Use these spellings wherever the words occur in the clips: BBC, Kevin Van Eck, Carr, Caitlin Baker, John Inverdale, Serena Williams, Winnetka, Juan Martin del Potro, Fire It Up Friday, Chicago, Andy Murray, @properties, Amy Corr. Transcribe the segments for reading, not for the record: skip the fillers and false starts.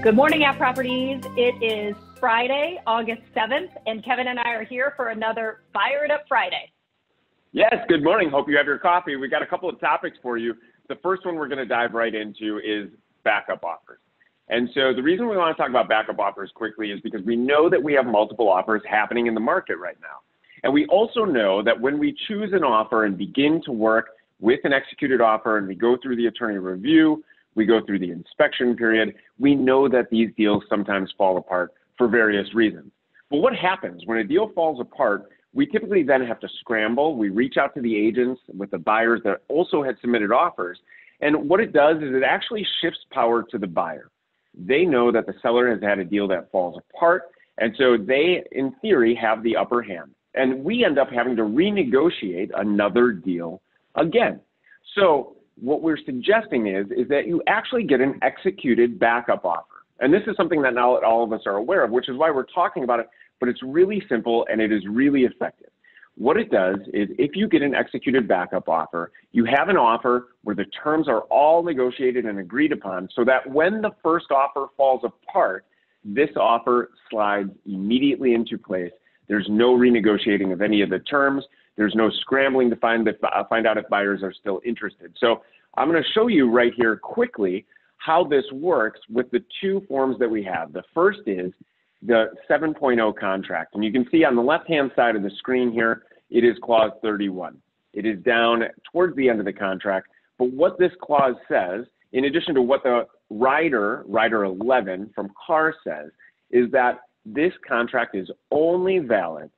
Good morning, @properties. It is Friday, August 7th, and Kevin and I are here for another Fire It Up Friday. Yes, good morning. Hope you have your coffee. We got a couple of topics for you. The first one we're going to dive right into is backup offers. And so the reason we want to talk about backup offers quickly is because we know that we have multiple offers happening in the market right now. And we also know that when we choose an offer and begin to work with an executed offer and we go through the attorney review, we go through the inspection period, we know that these deals sometimes fall apart for various reasons. But what happens when a deal falls apart? We typically then have to scramble. We reach out to the agents with the buyers that also had submitted offers. And what it does is it actually shifts power to the buyer. They know that the seller has had a deal that falls apart. And so they, in theory, have the upper hand. And we end up having to renegotiate another deal again. So what we're suggesting is that you actually get an executed backup offer. And this is something that now all of us are aware of, which is why we're talking about it, but it's really simple and it is really effective. What it does is if you get an executed backup offer, you have an offer where the terms are all negotiated and agreed upon so that when the first offer falls apart, this offer slides immediately into place. There's no renegotiating of any of the terms. There's no scrambling to find out if buyers are still interested. So I'm going to show you right here quickly how this works with the two forms that we have. The first is the 7.0 contract. And you can see on the left-hand side of the screen here, it is clause 31. It is down towards the end of the contract. But what this clause says, in addition to what the rider 11 from Carr says, is that this contract is only valid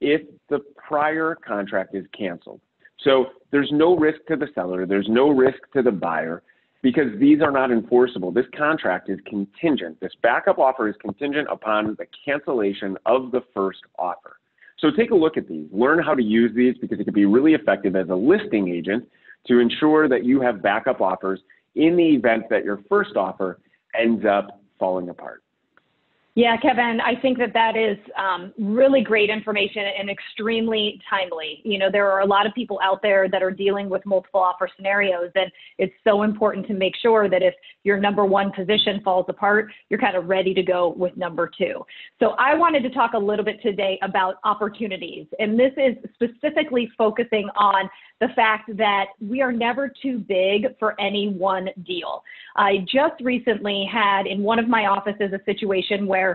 if the prior contract is canceled. So there's no risk to the seller. There's no risk to the buyer, because these are not enforceable. This contract is contingent. This backup offer is contingent upon the cancellation of the first offer. So take a look at these. Learn how to use these, because it can be really effective as a listing agent to ensure that you have backup offers in the event that your first offer ends up falling apart. Yeah, Kevin, I think that is really great information and extremely timely. You know, there are a lot of people out there that are dealing with multiple offer scenarios, and it's so important to make sure that if your number one position falls apart, you're kind of ready to go with number two. So I wanted to talk a little bit today about opportunities, and this is specifically focusing on the fact that we are never too big for any one deal. I just recently had in one of my offices a situation where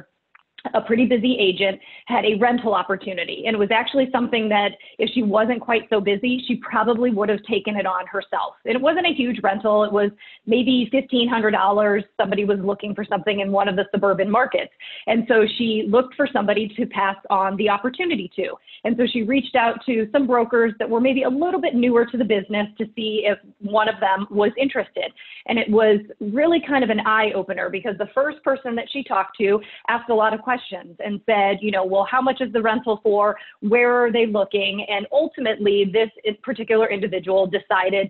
a pretty busy agent had a rental opportunity, and it was actually something that if she wasn't quite so busy, she probably would have taken it on herself. And it wasn't a huge rental. It was maybe $1,500. Somebody was looking for something in one of the suburban markets. And so she looked for somebody to pass on the opportunity to. And so she reached out to some brokers that were maybe a little bit newer to the business to see if one of them was interested. And it was really kind of an eye-opener, because the first person that she talked to asked a lot of questions and said, you know, well, how much is the rental for? Where are they looking? And ultimately, this particular individual decided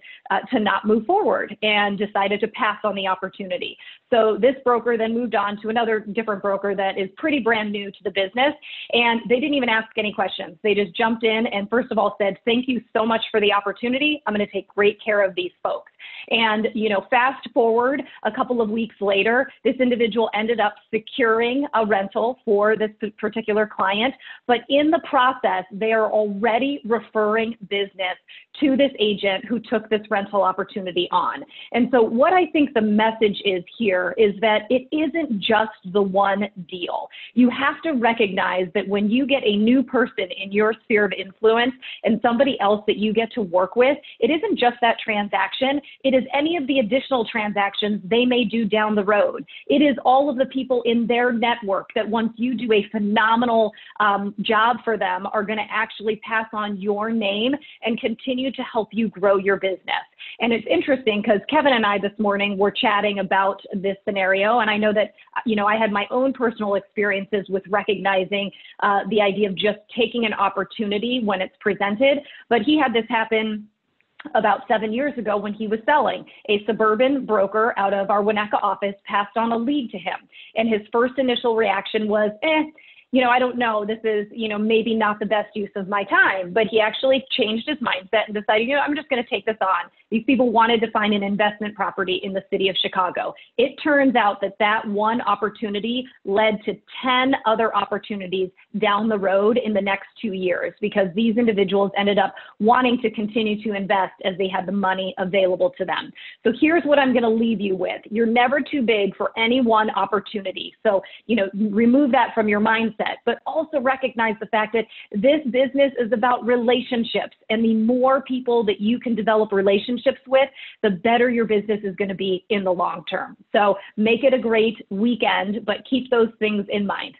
to not move forward and decided to pass on the opportunity. So this broker then moved on to another different broker that is pretty brand new to the business, and they didn't even ask any questions. They just jumped in and first of all said, thank you so much for the opportunity. I'm going to take great care of these folks. And, you know, fast forward a couple of weeks later, this individual ended up securing a rental for this particular client. But in the process, they are already referring business to this agent who took this rental opportunity on. And so what I think the message is here is that it isn't just the one deal. You have to recognize that when you get a new person in your sphere of influence and somebody else that you get to work with, it isn't just that transaction. It is any of the additional transactions they may do down the road. It is all of the people in their network that once you do a phenomenal job for them are going to actually pass on your name and continue to help you grow your business. And it's interesting because Kevin and I this morning were chatting about this scenario. And I know that, you know, I had my own personal experiences with recognizing the idea of just taking an opportunity when it's presented. But he had this happen about 7 years ago when he was selling. A suburban broker out of our Winnetka office passed on a lead to him. And his first initial reaction was, you know, I don't know, this is, you know, maybe not the best use of my time. But he actually changed his mindset and decided, you know, I'm just going to take this on. These people wanted to find an investment property in the city of Chicago. It turns out that that one opportunity led to 10 other opportunities down the road in the next 2 years, because these individuals ended up wanting to continue to invest as they had the money available to them. So here's what I'm going to leave you with. You're never too big for any one opportunity. So, you know, remove that from your mindset, but also recognize the fact that this business is about relationships, and the more people that you can develop relationships with, the better your business is going to be in the long term. So make it a great weekend, but keep those things in mind.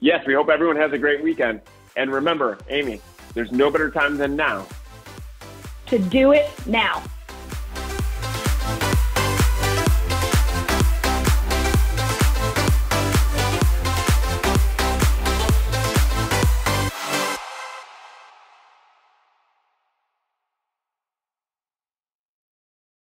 Yes, we hope everyone has a great weekend. And remember, Amy, there's no better time than now to do it now.